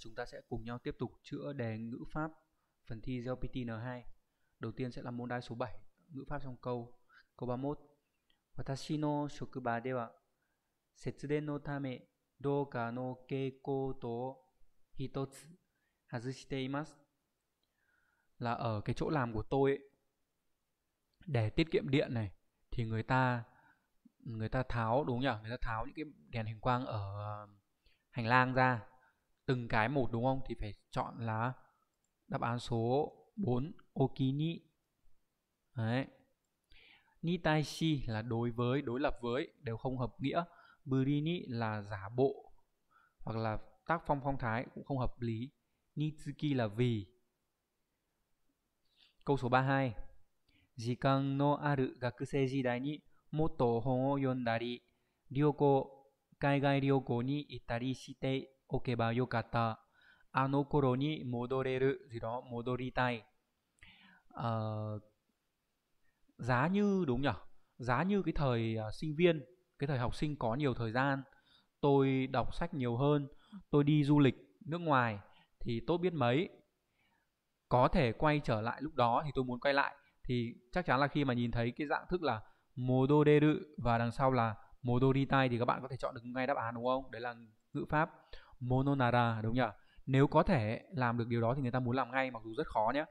chúng ta sẽ cùng nhau tiếp tục chữa đề ngữ pháp phần thi JLPT N2. Đầu tiên sẽ là môn đai số 7, ngữ pháp trong câu. Câu 31. Watashi no shokuba dewa setsuden no tame douka no keikou to hitotsu hazushite imasu. Là ở cái chỗ làm của tôi ấy, để tiết kiệm điện này thì người ta tháo, đúng nhỉ? Người ta tháo những cái đèn hình quang ở hành lang ra từng cái một, đúng không? Thì phải chọn là đáp án số 4, Okini. Đấy. Nitaishi là đối với, đối lập với, đều không hợp nghĩa. Burini là giả bộ hoặc là tác phong phong thái, cũng không hợp lý. Nitsuki là vì. Câu số 32. Jikan no aru gakusei jidai ni motto hon o yondari, ryoko, kaigai ryoko ni itari shite okeba yokata. Ano koro ni modoreru gì đó, modoritai. Giá như, đúng nhỉ? Giá như cái thời sinh viên, cái thời học sinh có nhiều thời gian, tôi đọc sách nhiều hơn, tôi đi du lịch nước ngoài thì tốt biết mấy. Có thể quay trở lại lúc đó thì tôi muốn quay lại. Thì chắc chắn là khi mà nhìn thấy cái dạng thức là modoreru và đằng sau là modoritai thì các bạn có thể chọn được ngay đáp án, đúng không? Đấy là ngữ pháp mono nara, đúng nhỉ? Nếu có thể làm được điều đó thì người ta muốn làm ngay, mặc dù rất khó nhé.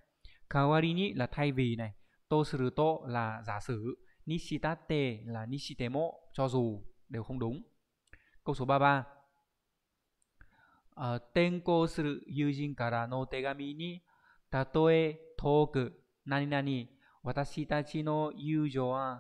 Kawarini là thay vì này, tosuru to là giả sử, nishitate là nishitemo cho dù, đều không đúng. Câu số 33. Tenkō suru yūjin kara nōtegami ni tatoe tōku naninani watashi tachi no yūjō wa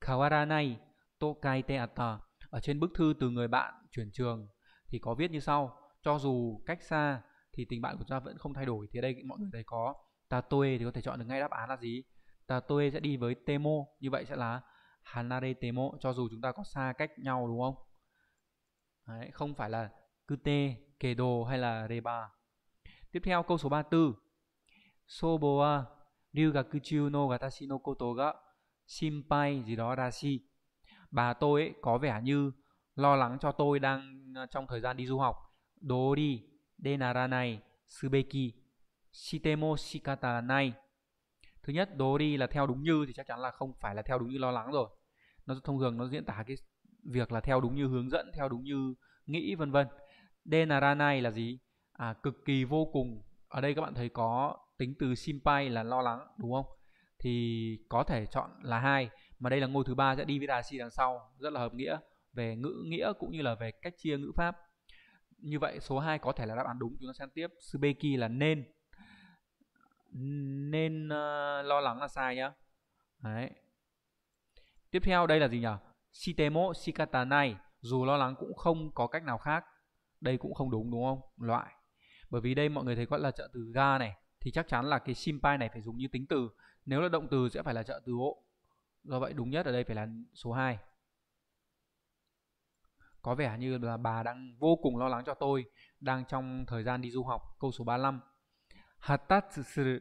kawaranai to kaite atta. Ở trên bức thư từ người bạn chuyển trường thì có viết như sau: cho dù cách xa thì tình bạn của ta vẫn không thay đổi. Thì ở đây mọi người thấy có tatoe thì có thể chọn được ngay đáp án là gì? Tatoe sẽ đi với temo, như vậy sẽ là hanaretemo, cho dù chúng ta có xa cách nhau, đúng không? Đấy, không phải là kute, kedo hay là reba. Tiếp theo câu số 34. Sobo wa ryugaku chū no watashi no koto ga simpai gì đó rashi. Bà tôi ấy có vẻ như lo lắng cho tôi đang trong thời gian đi du học. Dori, denaranai, subeki sitemo, shikatanai. Thứ nhất, Dori là theo đúng như thì chắc chắn là không phải là theo đúng như lo lắng rồi. Nó thông thường nó diễn tả cái việc là theo đúng như hướng dẫn, theo đúng như nghĩ, vân vân. Denaranai là gì? Cực kỳ vô cùng. Ở đây các bạn thấy có tính từ simpai là lo lắng, đúng không? Thì có thể chọn là 2, mà đây là ngôi thứ 3 sẽ đi với rashi đằng sau, rất là hợp nghĩa về ngữ nghĩa cũng như là về cách chia ngữ pháp. Như vậy số 2 có thể là đáp án đúng. Chúng ta xem tiếp. Subeki là nên. Nên lo lắng là sai nhá. Đấy. Tiếp theo đây là gì nhỉ? Sitemo, shikatanai, dù lo lắng cũng không có cách nào khác. Đây cũng không đúng, đúng không? Loại. Bởi vì đây mọi người thấy gọi là trợ từ ga này, thì chắc chắn là cái simpai này phải dùng như tính từ. Nếu là động từ sẽ phải là trợ từ hộ. Do vậy đúng nhất ở đây phải là số 2. Có vẻ như là bà đang vô cùng lo lắng cho tôi đang trong thời gian đi du học. Câu số 35. Hatatsu suru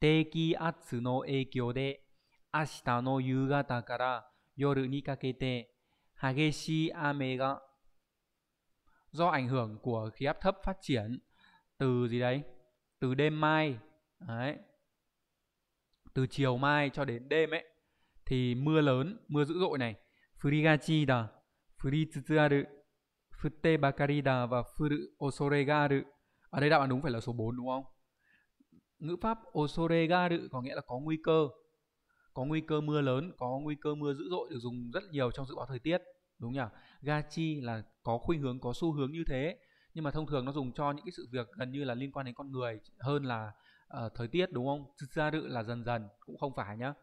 teikiatsu no eikyo de ashita no yugata kara yoru ni kakete hageshii ame ga. Do ảnh hưởng của khí áp thấp phát triển từ gì đấy? Từ đêm mai. Đấy. Từ chiều mai cho đến đêm ấy thì mưa lớn, mưa dữ dội này. Freega chi da furi tsutsuaru, futte bakari da và furu osore ga aru. Ở đây đáp án đúng phải là số 4, đúng không? Ngữ pháp osore ga aru có nghĩa là có nguy cơ. Có nguy cơ mưa lớn, có nguy cơ mưa dữ dội được dùng rất nhiều trong dự báo thời tiết, đúng nhỉ? Gachi là có khuynh hướng, có xu hướng như thế, nhưng mà thông thường nó dùng cho những cái sự việc gần như là liên quan đến con người hơn là thời tiết, đúng không? Tsutsuaru là dần dần, cũng không phải nhá.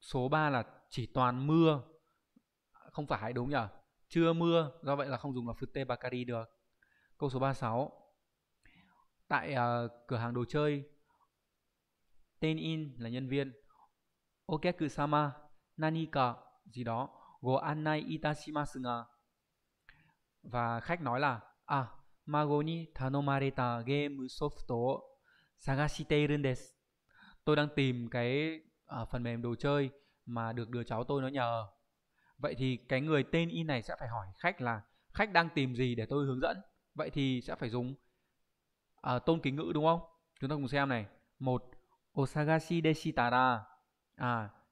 Số 3 là chỉ toàn mưa, không phải, đúng nhỉ? Chưa mưa, do vậy là không dùng là futte bakari được. Câu số 36. Tại cửa hàng đồ chơi, tên in là nhân viên, okekusama Nanika gì đó go annai itashimasu ga, và khách nói là mago ni tanomareta game soft o sagashite iru desu. Tôi đang tìm cái phần mềm đồ chơi mà được đứa cháu tôi nó nhờ. Vậy thì cái người tên in này sẽ phải hỏi khách là khách đang tìm gì để tôi hướng dẫn. Vậy thì sẽ phải dùng tôn kính ngữ đúng không? Chúng ta cùng xem này. 1. Osagashi Deshitara.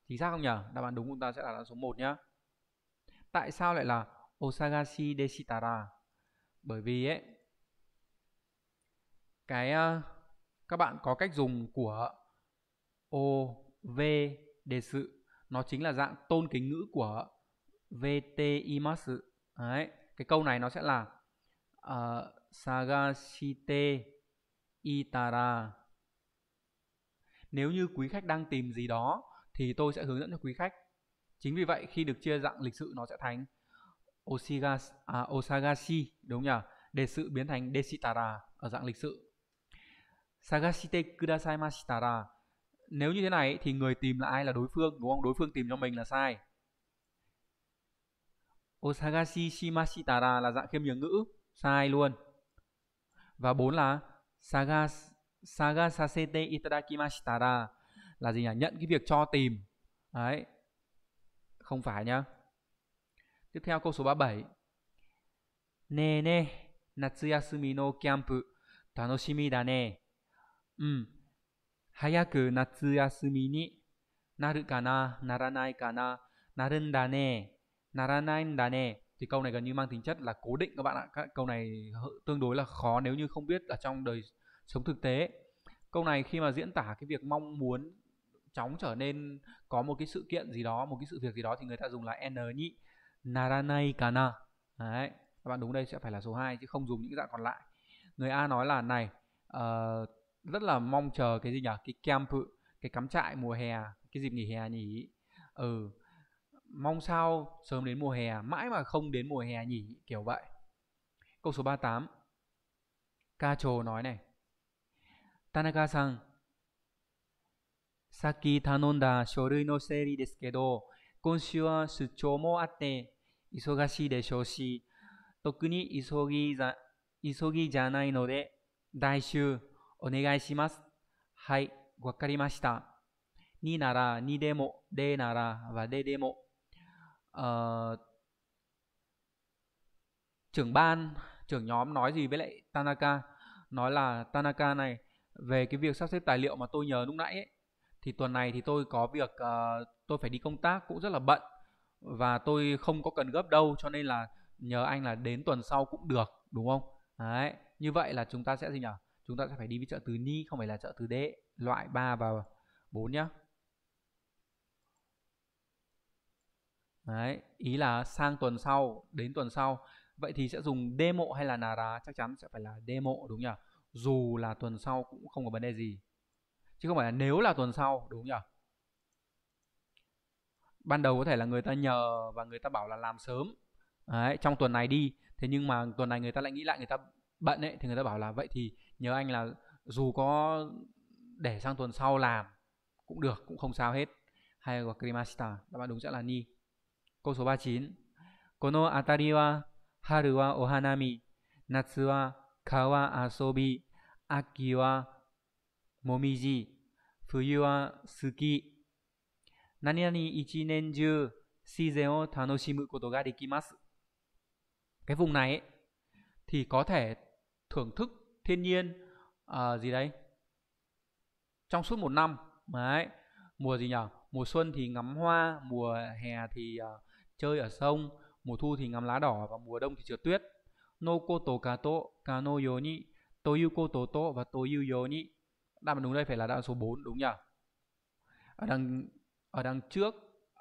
Chính xác không nhỉ? Đáp án đúng chúng ta sẽ là số 1 nhá. Tại sao lại là Osagashi Deshitara? Bởi vì ấy, các bạn có cách dùng của O, V, đề sự. Nó chính là dạng tôn kính ngữ của VT imasu. Đấy. Cái câu này nó sẽ là Sagashite Itara. Nếu như quý khách đang tìm gì đó thì tôi sẽ hướng dẫn cho quý khách. Chính vì vậy khi được chia dạng lịch sự nó sẽ thành Osagashi, đúng nhỉ? Đề sự biến thành Deshitara ở dạng lịch sự. Sagashite kudasai mashitara. Nếu như thế này thì người tìm là ai? Là đối phương, đúng không? Đối phương tìm cho mình là sai. Osagashi shimashitara là dạng khiêm nhường ngữ, sai luôn. Và 4 là sagasasete itadakimashitara là gì nhỉ? Nhận cái việc cho tìm. Đấy. Không phải nhá. Tiếp theo câu số 37. Ne ne natsuyasumi no kyampu tanoshimi da ne. Hayaku natsuyasumi ni naru kana naranai kana narun da ne naranai da ne. Thì câu này gần như mang tính chất là cố định các bạn ạ. Các câu này tương đối là khó nếu như không biết ở trong đời sống thực tế. Câu này khi mà diễn tả cái việc mong muốn chóng trở nên có một cái sự kiện gì đó, một cái sự việc gì đó thì người ta dùng là n nhị naranai kana. Đấy, các bạn đúng đây sẽ phải là số 2 chứ không dùng những dạng còn lại. Người A nói là này rất là mong chờ cái gì nhỉ? Cái camp, cái cắm trại mùa hè, cái dịp nghỉ hè nhỉ? Ừ, mong sao sớm đến mùa hè, mãi mà không đến mùa hè nhỉ, kiểu vậy. Câu số 38. Ca trồ nói này. Tanaka-san, saki tanonda shorui no seri desu kedo, konshu wa shuchou mo atte isogashii deshou shi, toku ni isogi janai node daishu onegai shimasu. Hai, wakarimashita. Ni nara ni demo, de nara và de demo. Trưởng ban, trưởng nhóm nói gì với lại Tanaka? Nói là Tanaka này, về cái việc sắp xếp tài liệu mà tôi nhờ lúc nãy ấy, thì tuần này thì tôi có việc tôi phải đi công tác cũng rất là bận và tôi không có cần gấp đâu, cho nên là nhờ anh là đến tuần sau cũng được, đúng không? Đấy, như vậy là chúng ta sẽ gì nhỉ? Chúng ta sẽ phải đi với trợ từ ni, không phải là trợ từ đế, loại 3 và 4 nhá. Đấy, ý là sang tuần sau, đến tuần sau. Vậy thì sẽ dùng demo hay là nara? Chắc chắn sẽ phải là demo, đúng nhỉ? Dù là tuần sau cũng không có vấn đề gì, chứ không phải là nếu là tuần sau, đúng nhỉ? Ban đầu có thể là người ta nhờ và người ta bảo là làm sớm. Đấy, trong tuần này đi. Thế nhưng mà tuần này người ta lại nghĩ lại, người ta bận ấy, thì người ta bảo là vậy thì nhờ anh là dù có để sang tuần sau làm cũng được, cũng không sao hết. Hay là krimashita, đáp án đúng sẽ là ni. Câu số 39. Kono atari wa haru wa ohanami, natsu wa kawa asobi, aki wa momiji, fuyu wa suki, nani nani ichinenju shizen o tanoshimu koto ga dekimasu. Cái vùng này ấy, thì có thể thưởng thức thiên nhiên gì đấy trong suốt một năm. Đấy, mùa gì nhỉ? Mùa xuân thì ngắm hoa, mùa hè thì chơi ở sông, mùa thu thì ngắm lá đỏ và mùa đông thì trượt tuyết. No koto kato kano yo ni toyu koto to và toyu yo ni. Đáp án đúng đây phải là đáp án số 4, đúng nhỉ? Ở đằng trước,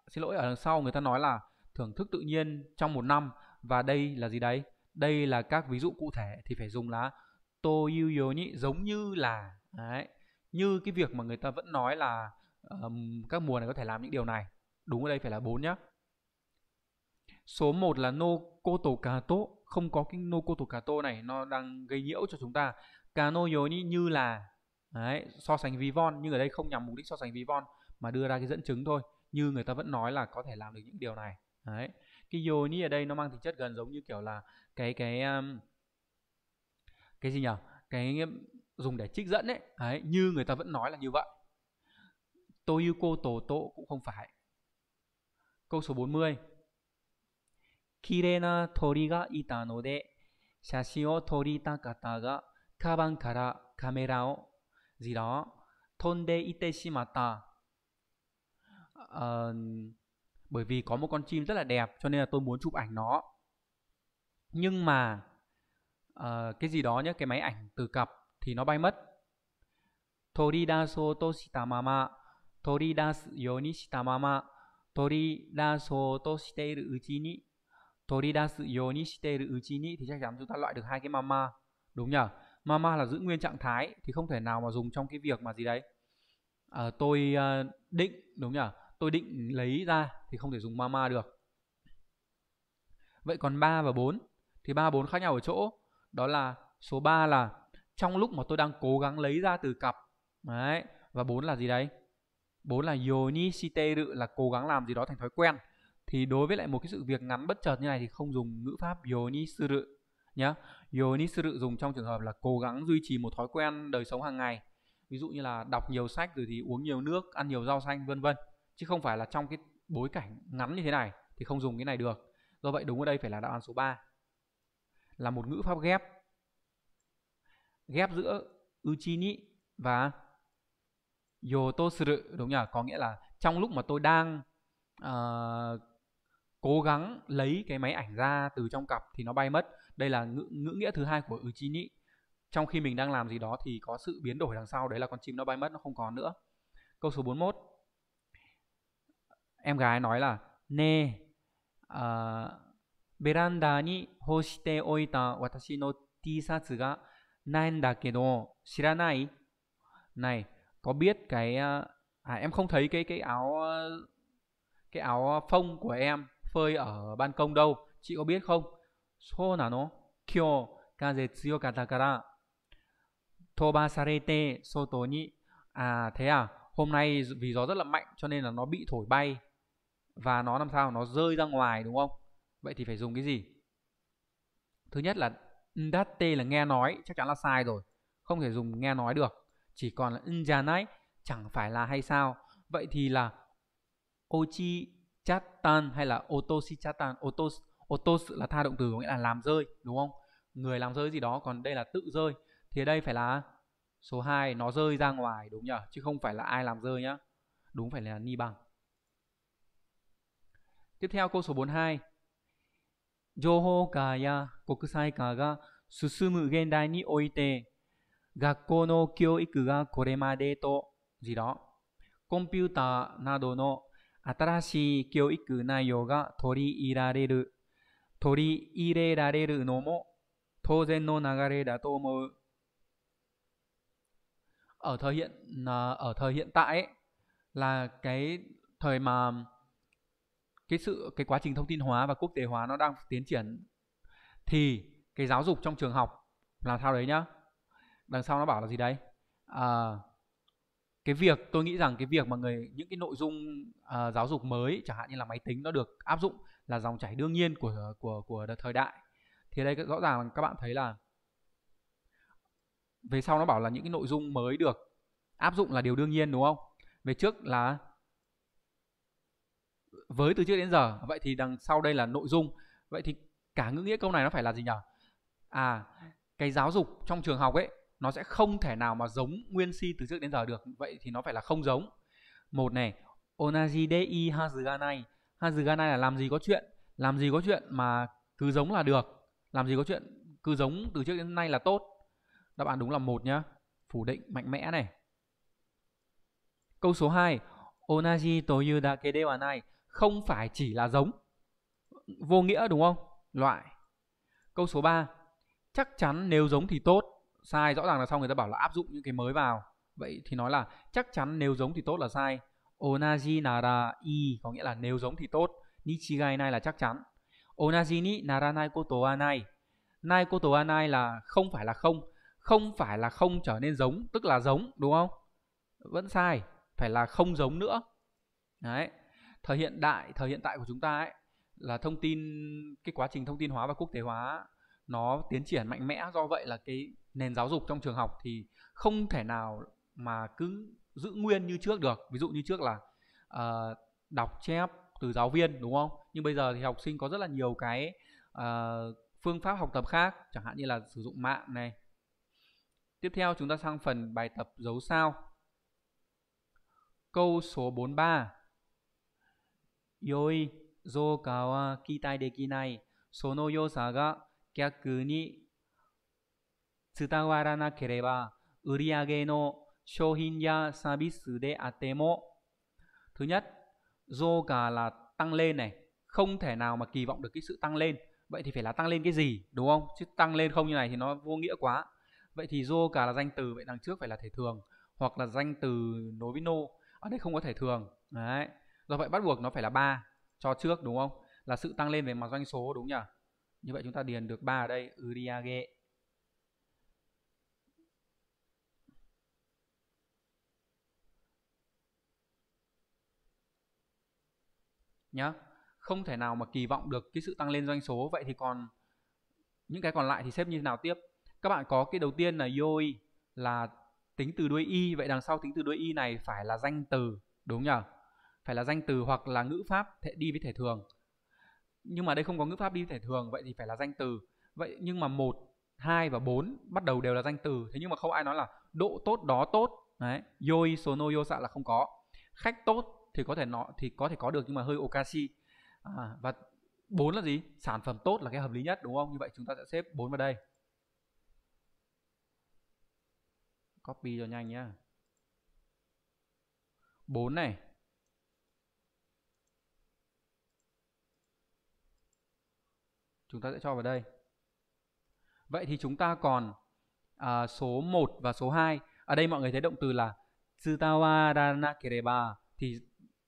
xin lỗi, ở đằng sau người ta nói là thưởng thức tự nhiên trong một năm và đây là gì đấy? Đây là các ví dụ cụ thể thì phải dùng là toyu yo ni, giống như là. Đấy, như cái việc mà người ta vẫn nói là các mùa này có thể làm những điều này. Đúng ở đây phải là 4 nhé. Số 1 là no koto kato, không có cái no koto kato này, nó đang gây nhiễu cho chúng ta. Kano yoni, như là. Đấy, so sánh ví von, nhưng ở đây không nhằm mục đích so sánh ví von mà đưa ra cái dẫn chứng thôi, như người ta vẫn nói là có thể làm được những điều này. Đấy, cái yoni ở đây nó mang tính chất gần giống như kiểu là cái gì nhỉ? Cái dùng để trích dẫn ấy. Đấy, như người ta vẫn nói là như vậy. Toyu koto to cũng không phải. Câu số 40. Kirei na tori ga ita no de Shashin o torita kata ga kaban kara kamera o gì đó tonde ite shimata. Bởi vì có một con chim rất là đẹp cho nên là tôi muốn chụp ảnh nó. Nhưng mà cái gì đó nhé, cái máy ảnh từ cặp thì nó bay mất. Toridaso to shitamama, toridasu you ni shitamama, toridaso to shiteru uchi ni, toridasu you ni shiteru uchi ni thì chắc chắn chúng ta loại được hai cái mama, đúng nhỉ? Mama là giữ nguyên trạng thái thì không thể nào mà dùng trong cái việc mà gì đấy. Tôi định, đúng nhỉ? Tôi định lấy ra thì không thể dùng mama được. Vậy còn 3 và 4 thì 3 và 4 khác nhau ở chỗ đó là số 3 là trong lúc mà tôi đang cố gắng lấy ra từ cặp. Đấy, và 4 là gì đấy? 4 là yonishiteru là cố gắng làm gì đó thành thói quen. Thì đối với lại một cái sự việc ngắn bất chợt như này thì không dùng ngữ pháp yonisuru nhá. Yonisuru dùng trong trường hợp là cố gắng duy trì một thói quen đời sống hàng ngày. Ví dụ như là đọc nhiều sách rồi thì uống nhiều nước, ăn nhiều rau xanh vân vân. Chứ không phải là trong cái bối cảnh ngắn như thế này thì không dùng cái này được. Do vậy đúng ở đây phải là đáp án số 3. Là một ngữ pháp ghép. Ghép giữa uchini và yotosuru, đúng nhỉ? Có nghĩa là trong lúc mà tôi đang cố gắng lấy cái máy ảnh ra từ trong cặp thì nó bay mất. Đây là ngữ nghĩa thứ hai của uchini. Trong khi mình đang làm gì đó thì có sự biến đổi đằng sau, đấy là con chim nó bay mất, nó không còn nữa. Câu số 41. Em gái nói là ne beranda ni hoshite oita watashi no t-shirt ga nai nda kedo shiranai. Này, có biết cái em không thấy cái áo phông của em phơi ở ban công đâu, chị có biết không? So nano kyo kaze tsuyokata kara tobasarete soto ni. À thế à, hôm nay vì gió rất là mạnh cho nên là nó bị thổi bay và nó làm sao nó rơi ra ngoài, đúng không? Vậy thì phải dùng cái gì? Thứ nhất là ndatte là nghe nói, chắc chắn là sai rồi, không thể dùng nghe nói được. Chỉ còn là njanai, chẳng phải là hay sao? Vậy thì là ochichatan hay là otoshichattan. Otos là tha động từ, có nghĩa là làm rơi, đúng không? Người làm rơi gì đó, còn đây là tự rơi. Thì ở đây phải là số 2, nó rơi ra ngoài, đúng nhỉ? Chứ không phải là ai làm rơi nhá. Đúng phải là ni bằng. Tiếp theo câu số 42. Jōhō ka ya kokusai ka ga susumu gendai ni oite gakkou no kyōiku ga koremade to gì đó. Computer nado no atarashii kyōiku naiyō ga tori ireirareru no mo touzen no nagare da to omou. Ở thời hiện tại ấy, là cái thời mà cái quá trình thông tin hóa và quốc tế hóa nó đang tiến triển thì cái giáo dục trong trường học làm sao đấy nhá. Đằng sau nó bảo là gì đấy? Cái việc tôi nghĩ rằng cái việc mà những cái nội dung giáo dục mới chẳng hạn như là máy tính nó được áp dụng là dòng chảy đương nhiên của thời đại. Thì đây rõ ràng các bạn thấy là về sau nó bảo là những cái nội dung mới được áp dụng là điều đương nhiên, đúng không? Về trước là với từ trước đến giờ, vậy thì đằng sau đây là nội dung. Vậy thì cả ngữ nghĩa câu này nó phải là gì nhỉ? Cái giáo dục trong trường học ấy nó sẽ không thể nào mà giống nguyên si từ trước đến giờ được. Vậy thì nó phải là không giống. Một này, onaji de i hazuganai. Hazuganai là làm gì có chuyện. Làm gì có chuyện mà cứ giống là được. Làm gì có chuyện cứ giống từ trước đến nay là tốt. Đáp án đúng là 1 nhá. Phủ định mạnh mẽ này. Câu số 2. Onaji toyu dake de wa nai. Không phải chỉ là giống. Vô nghĩa, đúng không? Loại. Câu số 3. Chắc chắn nếu giống thì tốt. Sai, rõ ràng là sau người ta bảo là áp dụng những cái mới vào. Vậy thì nói là chắc chắn nếu giống thì tốt là sai. Onaji nara i có nghĩa là nếu giống thì tốt. Nichigai nai là chắc chắn. Onaji ni naranai koto wa nai. Nai koto wa nai là không phải là không. Không phải là không trở nên giống, tức là giống, đúng không? Vẫn sai, phải là không giống nữa. Đấy. Thời hiện tại của chúng ta ấy là thông tin, cái quá trình thông tin hóa và quốc tế hóa nó tiến triển mạnh mẽ, do vậy là cái nền giáo dục trong trường học thì không thể nào mà cứ giữ nguyên như trước được. Ví dụ như trước là đọc chép từ giáo viên, đúng không? Nhưng bây giờ thì học sinh có rất là nhiều cái phương pháp học tập khác, chẳng hạn như là sử dụng mạng này. Tiếp theo chúng ta sang phần bài tập dấu sao. Câu số 43. Yoi zouka wa kitai dekinai, sono yosa ga kyaku ni tsutawaranakereba uriage no shouhin ya sabisu de atemo. Thứ nhất, zouka là tăng lên này, không thể nào mà kỳ vọng được cái sự tăng lên. Vậy thì phải là tăng lên cái gì, đúng không? Chứ tăng lên không như này thì nó vô nghĩa quá. Vậy thì dô cả là danh từ, vậy đằng trước phải là thể thường hoặc là danh từ nối với nô. Ở đây không có thể thường. Đấy. Do vậy bắt buộc nó phải là 3 cho trước, đúng không? Là sự tăng lên về mặt doanh số, đúng nhỉ? Như vậy chúng ta điền được 3 ở đây, uriage. Nhá. Không thể nào mà kỳ vọng được cái sự tăng lên doanh số. Vậy thì còn những cái còn lại thì xếp như thế nào tiếp? Các bạn có cái đầu tiên là yoi là tính từ đuôi y. Vậy đằng sau tính từ đuôi y này phải là danh từ, đúng nhỉ? Phải là danh từ hoặc là ngữ pháp đi với thể thường. Nhưng mà đây không có ngữ pháp đi với thể thường, vậy thì phải là danh từ. Vậy nhưng mà 1, 2 và 4 bắt đầu đều là danh từ. Thế nhưng mà không ai nói là độ tốt đó tốt. Đấy, yoi sono yosa là không có. Khách tốt thì có thể có được nhưng mà hơi okashi. Và 4 là gì? Sản phẩm tốt là cái hợp lý nhất, đúng không? Như vậy chúng ta sẽ xếp 4 vào đây. Copy cho nhanh nhá. 4 này. Chúng ta sẽ cho vào đây. Vậy thì chúng ta còn số 1 và số 2. Ở đây mọi người thấy động từ là tsutawaranakereba thì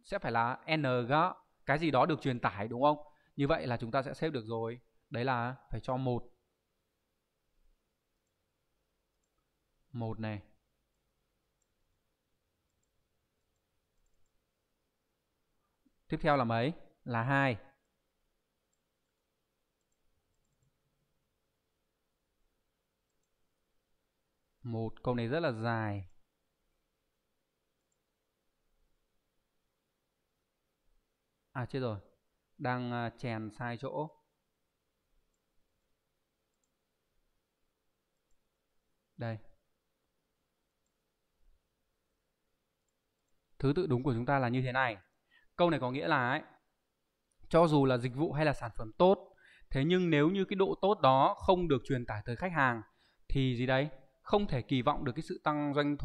sẽ phải là ng, cái gì đó được truyền tải, đúng không? Như vậy là chúng ta sẽ xếp được rồi. Đấy là phải cho 1 này. Tiếp theo là mấy? Là 2. Một câu này rất là dài. À chết rồi. Đang chèn sai chỗ. Đây. Thứ tự đúng của chúng ta là như thế này. Câu này có nghĩa là ấy, cho dù là dịch vụ hay là sản phẩm tốt, thế nhưng nếu như cái độ tốt đó không được truyền tải tới khách hàng thì gì đấy? Không thể kỳ vọng được cái sự tăng doanh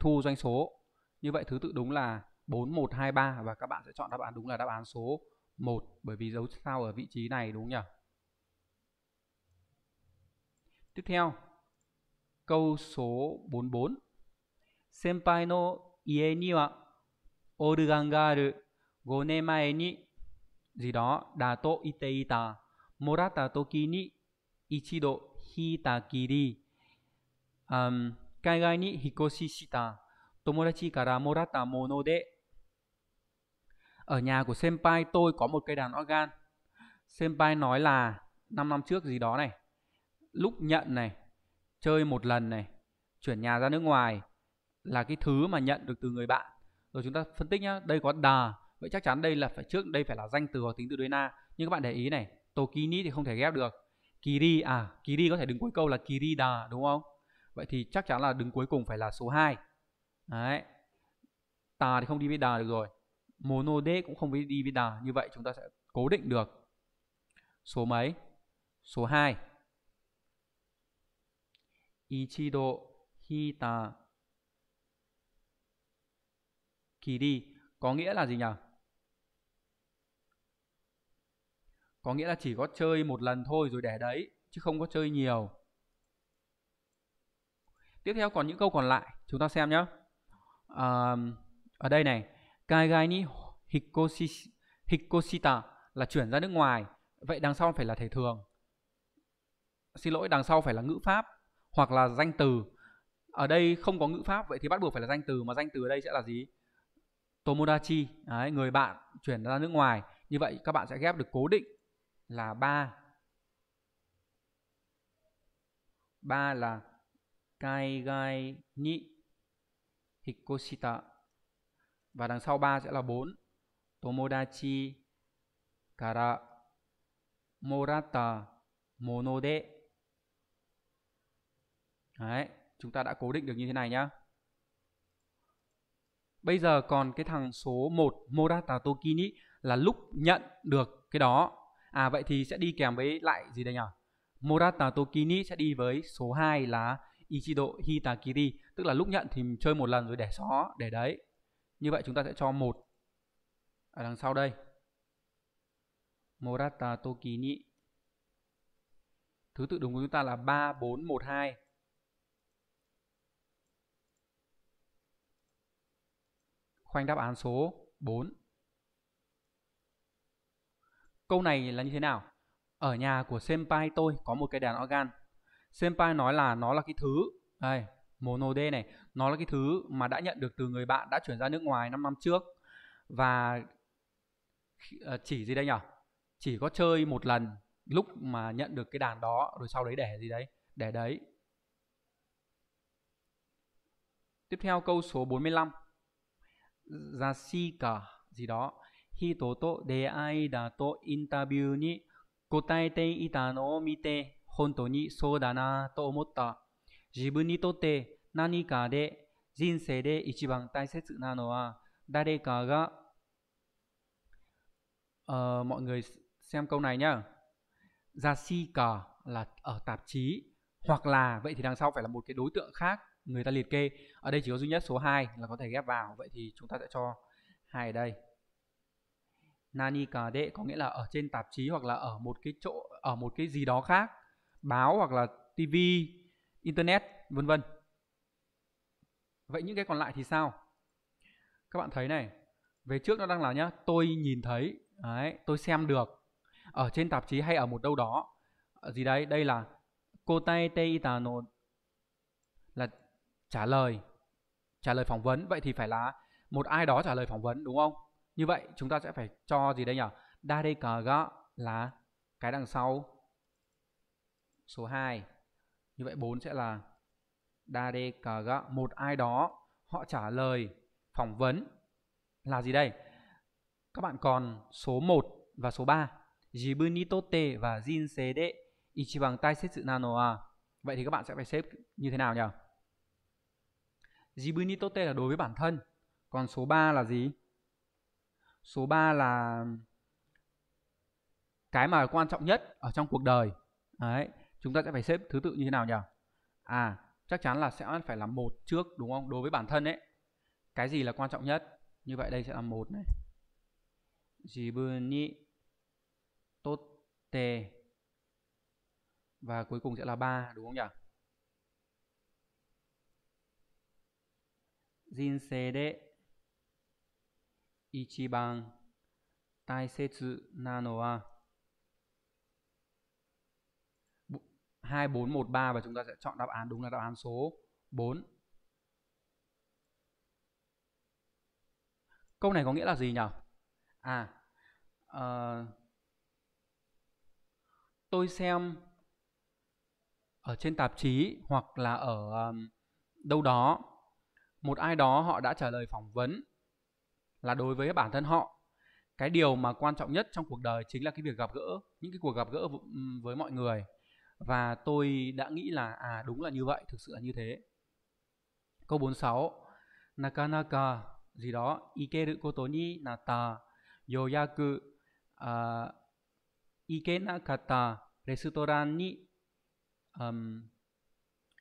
thu, doanh số. Như vậy thứ tự đúng là 4, 1, 2, 3. Và các bạn sẽ chọn đáp án đúng là đáp án số 1. Bởi vì dấu sao ở vị trí này, đúng nhỉ? Tiếp theo, câu số 44. Senpai no ie ni wa organ ga aru 5 nen mae ni gì đó dato iteita morata toki ni ichido hitakiri kaigai ni hikoshi shita tomodachi kara morata mono de. Ở nhà của senpai tôi có một cây đàn organ. Senpai nói là 5 năm trước gì đó này, lúc nhận này, chơi một lần này, chuyển nhà ra nước ngoài là cái thứ mà nhận được từ người bạn. Rồi chúng ta phân tích nhá, đây có đà, vậy chắc chắn đây là phải trước, đây phải là danh từ hoặc tính từ đuôi na. Nhưng các bạn để ý này, tokini thì không thể ghép được. Kiri, kiri có thể đứng cuối câu là kiri đà, đúng không? Vậy thì chắc chắn là đứng cuối cùng phải là số 2. Đấy. Tà thì không đi với đà được rồi. Mono de cũng không đi với đà, như vậy chúng ta sẽ cố định được số mấy? Số 2. Ichido hita đi có nghĩa là gì nhỉ? Có nghĩa là chỉ có chơi một lần thôi rồi để đấy, chứ không có chơi nhiều. Tiếp theo còn những câu còn lại, chúng ta xem nhé. Ở đây này, kaigai ni hikoshita là chuyển ra nước ngoài. Vậy đằng sau phải là thể thường. Xin lỗi, đằng sau phải là ngữ pháp hoặc là danh từ. Ở đây không có ngữ pháp, vậy thì bắt buộc phải là danh từ. Mà danh từ ở đây sẽ là gì? Tomodachi, đấy, người bạn chuyển ra nước ngoài. Như vậy các bạn sẽ ghép được cố định là 3 là kaigai ni hikoshita. Và đằng sau 3 sẽ là 4. Tomodachi kara morata mono de. Đấy, chúng ta đã cố định được như thế này nhá. Bây giờ còn cái thằng số 1 Morata Tokini là lúc nhận được cái đó. À vậy thì sẽ đi kèm với lại gì đây nhỉ? Morata Tokini sẽ đi với số 2 là Ichido Hitakiri. Tức là lúc nhận thì chơi một lần rồi để xó, để đấy. Như vậy chúng ta sẽ cho 1 ở đằng sau đây. Morata Tokini. Thứ tự đúng của chúng ta là 3, 4, 1, 2. Khoanh đáp án số 4. Câu này là như thế nào? Ở nhà của senpai tôi có một cái đàn organ. Senpai nói là nó là cái thứ đây, mono de này, nó là cái thứ mà đã nhận được từ người bạn đã chuyển ra nước ngoài 5 năm trước. Và chỉ gì đây nhỉ? Chỉ có chơi một lần lúc mà nhận được cái đàn đó, rồi sau đấy để gì đấy? Để đấy. Tiếp theo câu số 45. Jessica gì đó hito to deaida to interview ni kotaete ita no o mite hontou ni sou da na to omotta. Jibun ni totte nanika de jinsei de ichiban taisetsu na no wa dareka ga. Mọi người xem câu này nhá. Jessica là ở tạp chí hoặc là, vậy thì đằng sau phải là một cái đối tượng khác người ta liệt kê. Ở đây chỉ có duy nhất số 2 là có thể ghép vào. Vậy thì chúng ta sẽ cho 2 ở đây. Nanika de có nghĩa là ở trên tạp chí hoặc là ở một cái chỗ, ở một cái gì đó khác, báo hoặc là tivi, internet, vân vân. Vậy những cái còn lại thì sao? Các bạn thấy này, về trước nó đang là nhá, tôi nhìn thấy, đấy, tôi xem được, ở trên tạp chí hay ở một đâu đó. Ở gì đấy, đây là kotaete ita no là trả lời phỏng vấn. Vậy thì phải là một ai đó trả lời phỏng vấn đúng không? Như vậy chúng ta sẽ phải cho gì đây nhỉ? Dareka ga là cái đằng sau số 2. Như vậy 4 sẽ là dareka ga, một ai đó họ trả lời phỏng vấn là gì đây? Các bạn còn số 1 và số 3. Jibun ni totte và jinsei de ichiban taisetsu na no wa. Vậy thì các bạn sẽ phải xếp như thế nào nhỉ? Jibun ni totte là đối với bản thân. Còn số 3 là gì? Số 3 là cái mà quan trọng nhất ở trong cuộc đời. Đấy, chúng ta sẽ phải xếp thứ tự như thế nào nhỉ? À, chắc chắn là sẽ phải là 1 trước đúng không? Đối với bản thân ấy, cái gì là quan trọng nhất? Như vậy đây sẽ là 1 này. Jibun ni totte và cuối cùng sẽ là 3 đúng không nhỉ? Jinsei de ichiban taisetsu na no wa. 2 4 1 3 và chúng ta sẽ chọn đáp án đúng là đáp án số 4. Câu này có nghĩa là gì nhỉ? À, tôi xem ở trên tạp chí hoặc là ở đâu đó, một ai đó họ đã trả lời phỏng vấn là đối với bản thân họ. Cái điều mà quan trọng nhất trong cuộc đời chính là cái việc gặp gỡ, những cái cuộc gặp gỡ với mọi người. Và tôi đã nghĩ là à đúng là như vậy, thực sự là như thế. Câu 46. Nakanaka gì đó ikeru koto ni nata yoyaku ikenakata restaurant ni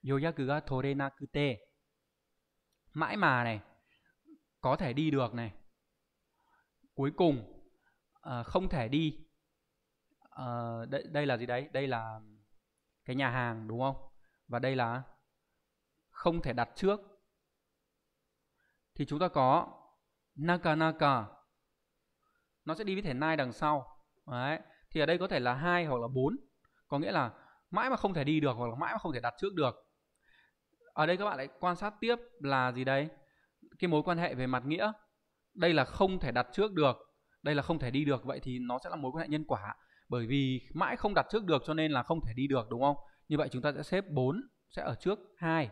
yoyaku ga torenakute. Mãi mà này, có thể đi được này, cuối cùng không thể đi. Đây là gì đấy? Đây là cái nhà hàng đúng không? Và đây là không thể đặt trước. Thì chúng ta có Nakanaka, nó sẽ đi với thể nai đằng sau. Đấy. Thì ở đây có thể là 2 hoặc là 4. Có nghĩa là mãi mà không thể đi được hoặc là mãi mà không thể đặt trước được. Ở đây các bạn lại quan sát tiếp là gì đấy? Cái mối quan hệ về mặt nghĩa. Đây là không thể đặt trước được, đây là không thể đi được. Vậy thì nó sẽ là mối quan hệ nhân quả. Bởi vì mãi không đặt trước được cho nên là không thể đi được đúng không? Như vậy chúng ta sẽ xếp 4 sẽ ở trước 2.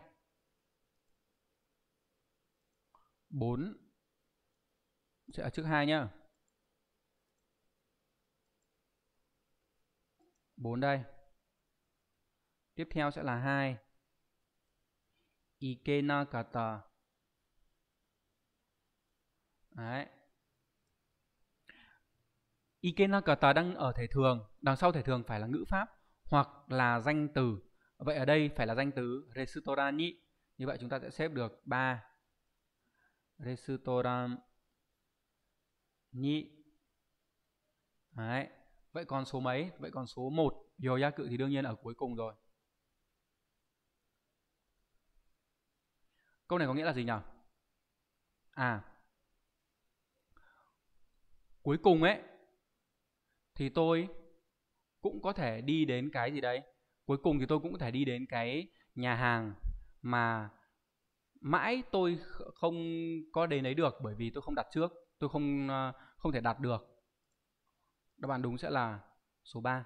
4 sẽ ở trước 2 nhá. 4 đây. Tiếp theo sẽ là 2. Ikenakata. Đấy. Ikenakata đang ở thể thường, đằng sau thể thường phải là ngữ pháp hoặc là danh từ. Vậy ở đây phải là danh từ Resutorani. Như vậy chúng ta sẽ xếp được 3. Resutorani. Đấy. Vậy còn số mấy? Vậy còn số 1. Yoyaku thì đương nhiên ở cuối cùng rồi. Câu này có nghĩa là gì nhỉ? À, cuối cùng ấy thì tôi cũng có thể đi đến cái gì đấy. Cuối cùng thì tôi cũng có thể đi đến cái nhà hàng mà mãi tôi không có đến đấy được, bởi vì tôi không đặt trước, tôi không thể đặt được. Đáp án đúng sẽ là số 3.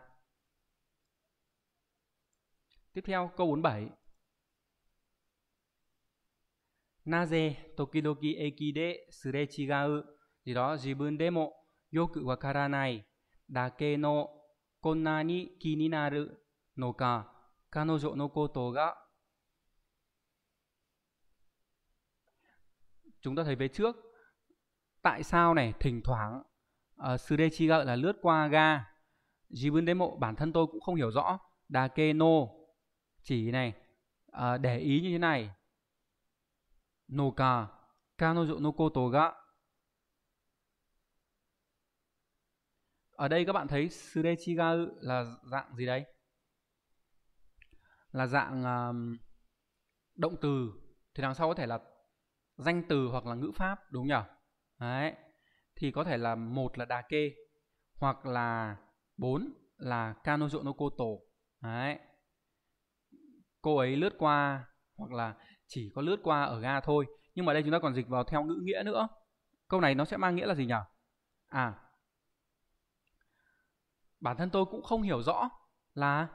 Tiếp theo câu 47. Naze tokidoki eki de surechigau gì đó jibun demo yoku wakaranai dake no konna ni kininaru no ka kanojo no koto ga. Chúng ta thấy về trước, tại sao này thỉnh thoảng surechigau là lướt qua ga, jibun demo bản thân tôi cũng không hiểu rõ, dake no chỉ này, để ý như thế này, noka kanojo no koto ga. Ở đây các bạn thấy surechigau là dạng gì đấy? Là dạng động từ, thì đằng sau có thể là danh từ hoặc là ngữ pháp, đúng nhỉ? Đấy. Thì có thể là 1 là dake hoặc là 4 là kanojo no koto. Đấy. Cô ấy lướt qua hoặc là chỉ có lướt qua ở ga thôi. Nhưng mà đây chúng ta còn dịch vào theo ngữ nghĩa nữa. Câu này nó sẽ mang nghĩa là gì nhỉ? À, bản thân tôi cũng không hiểu rõ là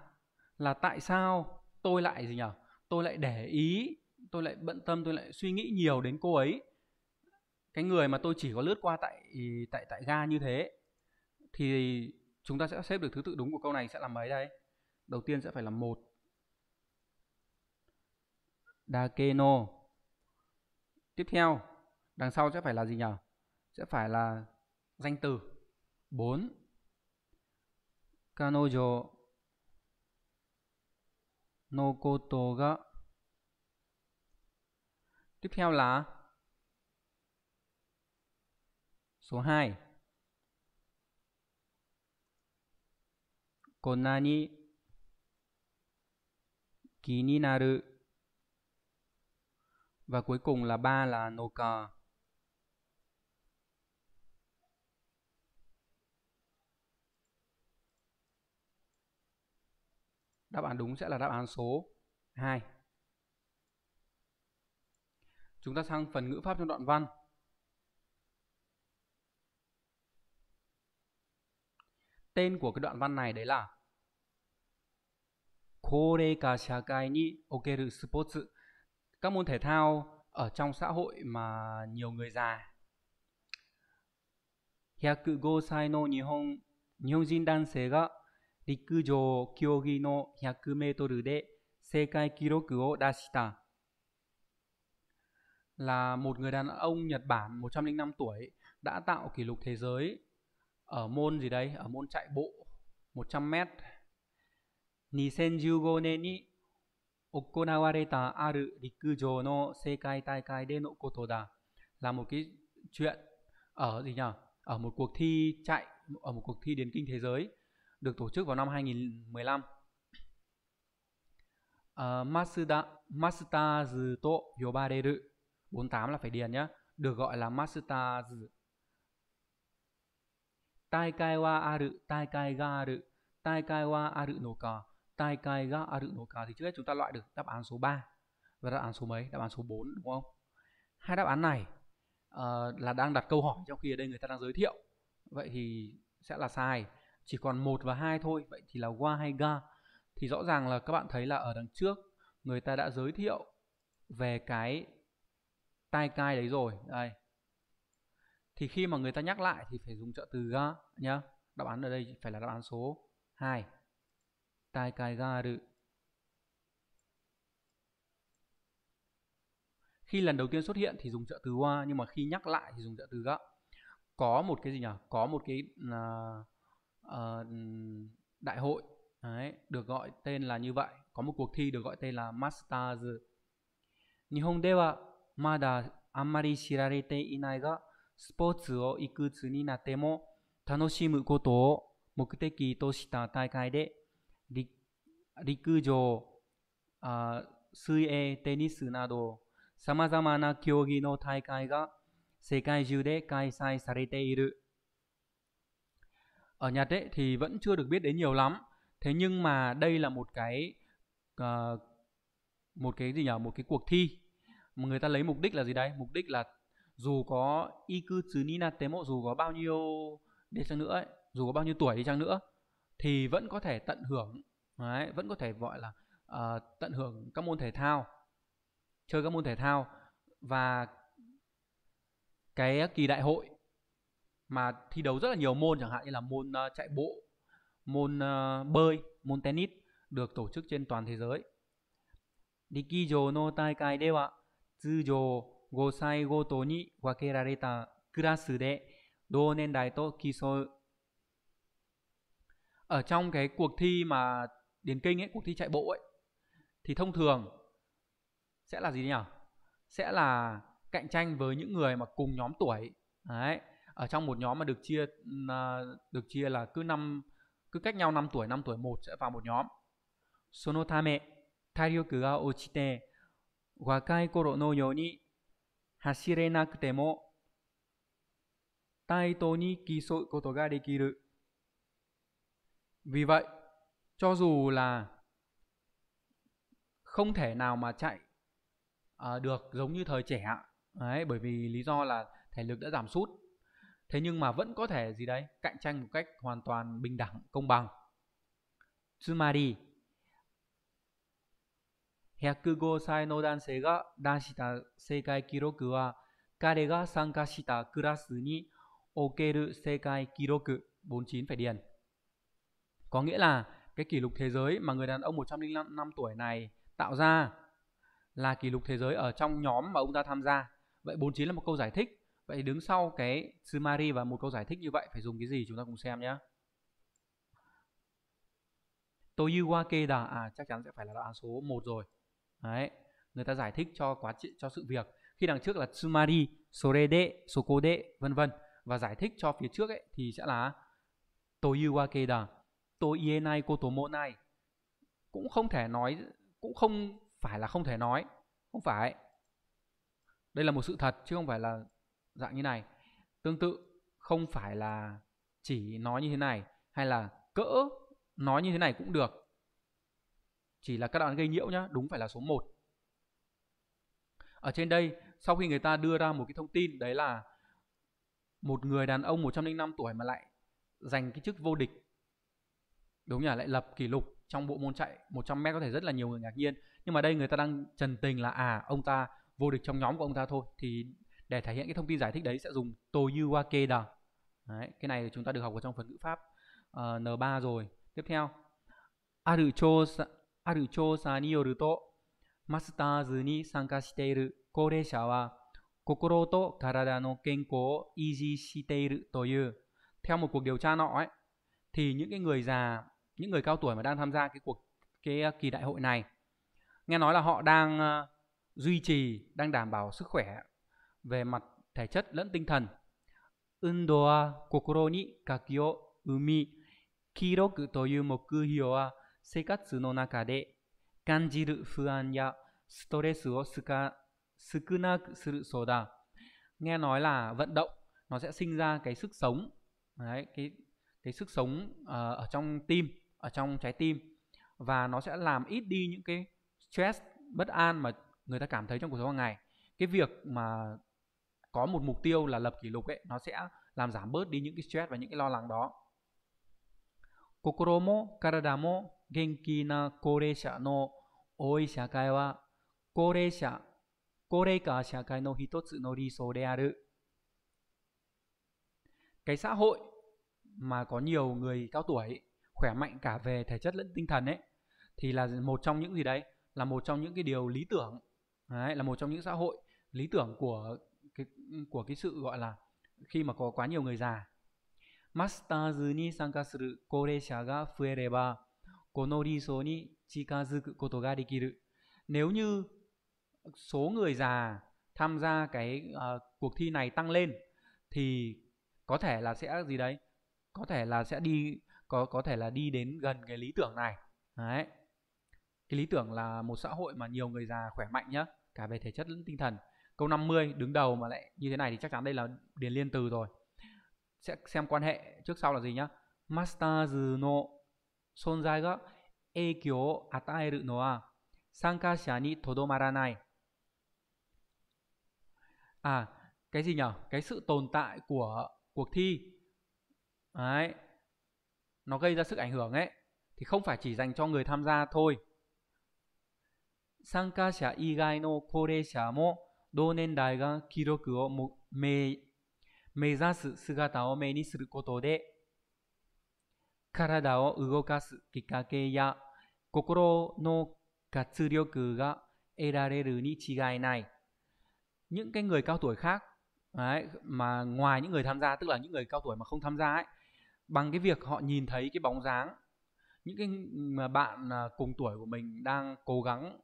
tại sao tôi lại gì nhỉ? Tôi lại để ý, tôi lại bận tâm, tôi lại suy nghĩ nhiều đến cô ấy, cái người mà tôi chỉ có lướt qua tại ga như thế. Thì chúng ta sẽ xếp được thứ tự đúng của câu này sẽ là mấy đây? Đầu tiên sẽ phải là 1 dakeno. Tiếp theo, đằng sau sẽ phải là gì nhỉ? Sẽ phải là danh từ. 4 kanojo no koto ga. Tiếp theo là số 2. Konna ni kininaru. Và cuối cùng là 3 là noka. Đáp án đúng sẽ là đáp án số 2. Chúng ta sang phần ngữ pháp trong đoạn văn. Tên của cái đoạn văn này đấy là Koreika shakai ni okeru sports. Các môn thể thao ở trong xã hội mà nhiều người già. Hyakugo sai no nihon nihonjin dansei ga rikujō kyogi no 100m de sekai kiroku wo dashita. Là một người đàn ông Nhật Bản 105 tuổi đã tạo kỷ lục thế giới ở môn gì đấy, ở môn chạy bộ 100m. 2015 nen ni okonawareta aru rikujō no sekai taikai de no koto da. Là một cái chuyện ở gì nhỉ? Ở một cuộc thi chạy, ở một cuộc thi điền kinh thế giới được tổ chức vào năm 2015. Masters to yobareru. 48 là phải điền nhá. Được gọi là Masters. Taikai wa aru, taikai ga aru, taikai wa aru no ka, taikai ga aru no ka. Thì trước hết chúng ta loại được đáp án số 3 và đáp án số mấy? Đáp án số 4 đúng không? Hai đáp án này là đang đặt câu hỏi, trong khi ở đây người ta đang giới thiệu. Vậy thì sẽ là sai. Chỉ còn 1 và 2 thôi. Vậy thì là wa hay ga. Thì rõ ràng là các bạn thấy là ở đằng trước người ta đã giới thiệu về cái taikai đấy rồi. Đây. Thì khi mà người ta nhắc lại thì phải dùng trợ từ ga nhá. Đáp án ở đây phải là đáp án số 2. Taikai ga ru. Khi lần đầu tiên xuất hiện thì dùng trợ từ wa, nhưng mà khi nhắc lại thì dùng trợ từ ga. Có một cái gì nhỉ? Có một cái đại hội đấy, được gọi tên là như vậy. Có một cuộc thi được gọi tên là Masters. Nihon de wa mada amari shirarete inai ga sports o ikutsu ni natte mo tanoshimu koto o mokuteki to shita taikai de rikujou suei tennis nado samazama na kyogi no taikai ga sekai jou de kaisai sarete iru. Ở Nhật ấy thì vẫn chưa được biết đến nhiều lắm. Thế nhưng mà đây là một cái gì nhỉ? Một cái cuộc thi. Người ta lấy mục đích là gì đấy? Mục đích là dù có ikutsu ni natemo, dù có bao nhiêu đi chăng nữa ấy, dù có bao nhiêu tuổi đi chăng nữa thì vẫn có thể tận hưởng. Đấy, vẫn có thể gọi là tận hưởng các môn thể thao, chơi các môn thể thao. Và cái kỳ đại hội mà thi đấu rất là nhiều môn, chẳng hạn như là môn chạy bộ, môn bơi, môn tennis được tổ chức trên toàn thế giới. Rikijou no taikai de wa tsujou 5 sai go to ni wakerareta klasu de dou nendai to kisou. Ở trong cái cuộc thi mà điền kinh ấy, cuộc thi chạy bộ ấy, thì thông thường sẽ là gì nhỉ? Sẽ là cạnh tranh với những người mà cùng nhóm tuổi. Đấy, ở trong một nhóm mà được chia là cứ cách nhau 5 tuổi, 5 tuổi một sẽ vào một nhóm. Sono tame tairyoku ga ochite wakai koro no you ni hashire nakutemo taito ni kisou koto ga dekiru. Vì vậy, cho dù là không thể nào mà chạy được giống như thời trẻ, đấy, bởi vì lý do là thể lực đã giảm sút, thế nhưng mà vẫn có thể gì đấy cạnh tranh một cách hoàn toàn bình đẳng, công bằng. Tsumari 105 歳の男性が出した世界記録は彼が参加したクラスにおける世界記録 49 phải điền. Có nghĩa là cái kỷ lục thế giới mà người đàn ông 105 tuổi này tạo ra là kỷ lục thế giới ở trong nhóm mà ông ta tham gia. Vậy 49 là một câu giải thích. Vậy đứng sau cái summary và một câu giải thích như vậy phải dùng cái gì, chúng ta cùng xem nhé. Toyuwa Keda, chắc chắn sẽ phải là đáp án số 1 rồi. Đấy, người ta giải thích cho cho sự việc. Khi đằng trước là summary, sorede, sokode, vân vân, và giải thích cho phía trước ấy thì sẽ là Toyuwa Keda, toienai kotomonai. Cũng không thể nói, cũng không phải là không thể nói, không phải. Đây là một sự thật chứ không phải là dạng như này. Tương tự, không phải là chỉ nói như thế này, hay là cỡ nói như thế này cũng được. Chỉ là các đoạn gây nhiễu nhá, đúng phải là số 1. Ở trên đây, sau khi người ta đưa ra một cái thông tin, đấy là một người đàn ông 105 tuổi mà lại giành cái chức vô địch, đúng nhỉ, lại lập kỷ lục trong bộ môn chạy 100m, có thể rất là nhiều người ngạc nhiên. Nhưng mà đây người ta đang trần tình là ông ta vô địch trong nhóm của ông ta thôi. Thì để thể hiện cái thông tin giải thích đấy sẽ dùng Toyuwa Keda. Đấy, cái này chúng ta được học ở trong phần ngữ pháp N3 rồi. Tiếp theo, Aru chōsa ni yoru to Masters ni sanka shiteiru koreisha wa kokoro to karada no kenko o eiji shiteiru toyu. Theo một cuộc điều tra nọ ấy, thì những cái người già, những người cao tuổi mà đang tham gia cái kỳ đại hội này, nghe nói là họ đang duy trì, đang đảm bảo sức khỏe về mặt thể chất lẫn tinh thần. Undo wa kokoro ni kaki o umi kiroku toyu mokuhyo wa seikatsu no naka de kanjiru fuan ya stress o sukunaku suru so da. Nghe nói là vận động nó sẽ sinh ra cái sức sống. Đấy, cái sức sống ở trong tim, ở trong trái tim, và nó sẽ làm ít đi những cái stress, bất an mà người ta cảm thấy trong cuộc sống hàng ngày. Cái việc mà có một mục tiêu là lập kỷ lục ấy, nó sẽ làm giảm bớt đi những cái stress và những cái lo lắng đó. Kokoro mo karada mo genki na koreisha no oi shakai wa koreisha koreika shakai no hitotsu no risou de aru. Cái xã hội mà có nhiều người cao tuổi khỏe mạnh cả về thể chất lẫn tinh thần ấy thì là một trong những gì đấy, là một trong những cái điều lý tưởng. Đấy, là một trong những xã hội lý tưởng của cái sự gọi là khi mà có quá nhiều người già. Masters ni sankasuru koresha ga fuereba kono riso ni chikazuku koto ga dekiru. Nếu như số người già tham gia cái cuộc thi này tăng lên thì có thể là sẽ gì đấy, có thể là sẽ đi có thể là đi đến gần cái lý tưởng này. Đấy. Cái lý tưởng là một xã hội mà nhiều người già khỏe mạnh nhá, cả về thể chất lẫn tinh thần. Câu 50 đứng đầu mà lại như thế này thì chắc chắn đây là điền liên từ rồi. Sẽ xem quan hệ trước sau là gì nhá. Masterzu no sonzai ga eikyo o ataeru no wa sankasha ni todomaranai. À, cái gì nhở? Cái sự tồn tại của cuộc thi. Đấy. Nó gây ra sức ảnh hưởng ấy thì không phải chỉ dành cho người tham gia thôi. Sankasha igai no koreisha mo do nendai ga kiroku o meizasu sugata o mei ni suru koto de karada o ugokasu kikake ya kokoro no katsuryoku ga erareru ni chigai nai. Những cái người cao tuổi khác đấy, mà ngoài những người tham gia, tức là những người cao tuổi mà không tham gia ấy, bằng cái việc họ nhìn thấy cái bóng dáng những cái mà bạn cùng tuổi của mình đang cố gắng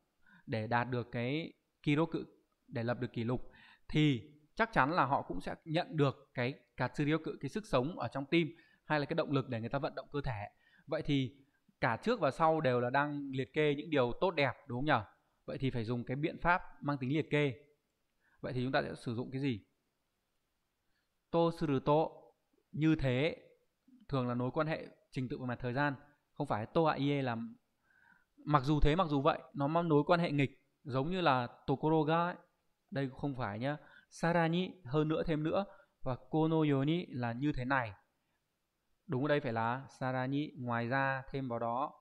để đạt được cái kiroku, để lập được kỷ lục, thì chắc chắn là họ cũng sẽ nhận được cái katsuryoku, cái sức sống ở trong tim hay là cái động lực để người ta vận động cơ thể. Vậy thì cả trước và sau đều là đang liệt kê những điều tốt đẹp, đúng không nhỉ? Vậy thì phải dùng cái biện pháp mang tính liệt kê. Vậy thì chúng ta sẽ sử dụng cái gì? Tosuru to, như thế, thường là nối quan hệ trình tự về mặt thời gian, không phải to aie là mặc dù thế mặc dù vậy, nó mang nối quan hệ nghịch, giống như là tokoro ga, đây không phải nhá. Sarani hơn nữa, thêm nữa, và konoyoni là như thế này. Đúng ở đây phải là sarani, ngoài ra thêm vào đó.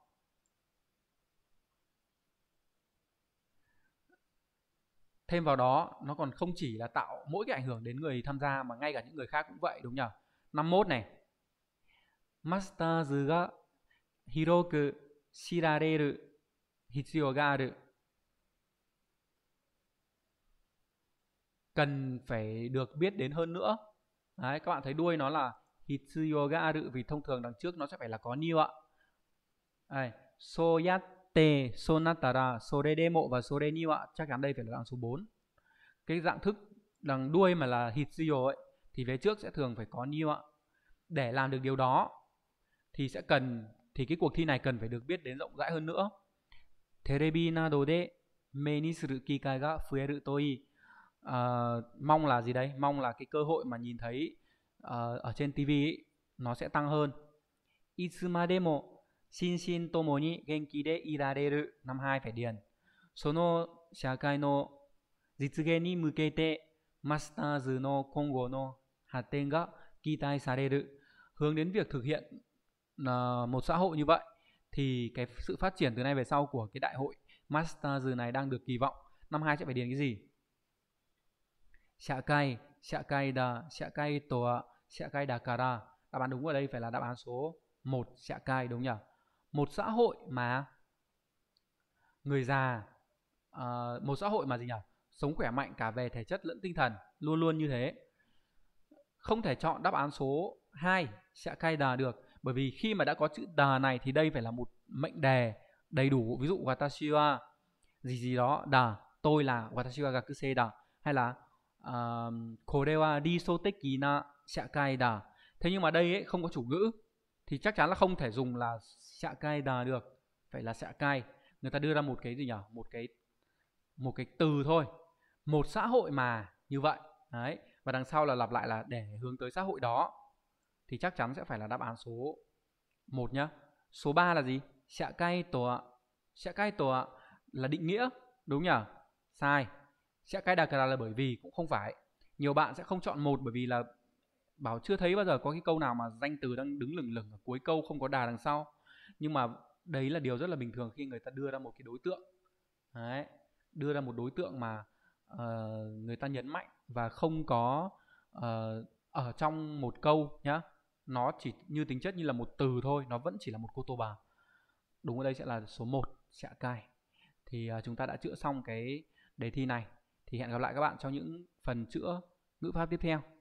Thêm vào đó, nó còn không chỉ là tạo mỗi cái ảnh hưởng đến người tham gia mà ngay cả những người khác cũng vậy, đúng nhỉ? 51 này. Masterzu ga hiroku shirareru hitsuyo ga aru. Cần phải được biết đến hơn nữa. Đấy, các bạn thấy đuôi nó là hitsuyo ga aru vì thông thường đằng trước nó sẽ phải là có niu ạ. Đây, soyat te sonatara sore demo và sore ni wa, chắc chắn đây phải là dạng số 4. Cái dạng thức đằng đuôi mà là hitsuyo ấy thì phía trước sẽ thường phải có ni wa. Để làm được điều đó thì sẽ cần, thì cái cuộc thi này cần phải được biết đến rộng rãi hơn nữa. Terebi nado de me ni suru kikai ga fueru toi. Mong là gì đấy? Mong là cái cơ hội mà nhìn thấy ở trên TV ấy, nó sẽ tăng hơn. Itsumademo Shinshin tomo ni genki de irareru. 52 phải điền. Sono shakai no jitsugen ni mukete masterzu no kongo no hatten ga kitai sareru. Hướng đến việc thực hiện một xã hội như vậy thì cái sự phát triển từ nay về sau của cái đại hội masterzu này đang được kỳ vọng. 52 sẽ phải điền cái gì? Shakai, shakai da, shakai toa, shakai dakara. Đáp án đúng ở đây phải là đáp án số 1, shakai, đúng nhỉ? Một xã hội mà người già, một xã hội mà gì nhỉ? Sống khỏe mạnh cả về thể chất lẫn tinh thần, luôn luôn như thế. Không thể chọn đáp án số 2 sẽ cay đà được, bởi vì khi mà đã có chữ đà này thì đây phải là một mệnh đề đầy đủ. Ví dụ watashi wa gì gì đó đà, tôi là watashi wa gakusei đà, hay là kore wa risoteki na sẽ cay đà. Thế nhưng mà đây ấy, không có chủ ngữ thì chắc chắn là không thể dùng là xạ cai đà được, phải là xạ cai. Người ta đưa ra một cái gì nhỉ? Một cái từ thôi. Một xã hội mà như vậy. Đấy, và đằng sau là lặp lại là để hướng tới xã hội đó thì chắc chắn sẽ phải là đáp án số 1 nhá. Số 3 là gì? Xạ cai tổ. Xạ cai tổ là định nghĩa, đúng nhỉ? Sai. Xạ cai đà cả là bởi vì, cũng không phải. Nhiều bạn sẽ không chọn một bởi vì là bảo chưa thấy bao giờ có cái câu nào mà danh từ đang đứng lửng lửng ở cuối câu không có đà đằng sau. Nhưng mà đấy là điều rất là bình thường khi người ta đưa ra một cái đối tượng. Đấy, đưa ra một đối tượng mà người ta nhấn mạnh và không có ở trong một câu nhá. Nó chỉ như tính chất như là một từ thôi, nó vẫn chỉ là một kotoba. Đúng ở đây sẽ là số 1, sẽ cài. Thì chúng ta đã chữa xong cái đề thi này. Thì hẹn gặp lại các bạn trong những phần chữa ngữ pháp tiếp theo.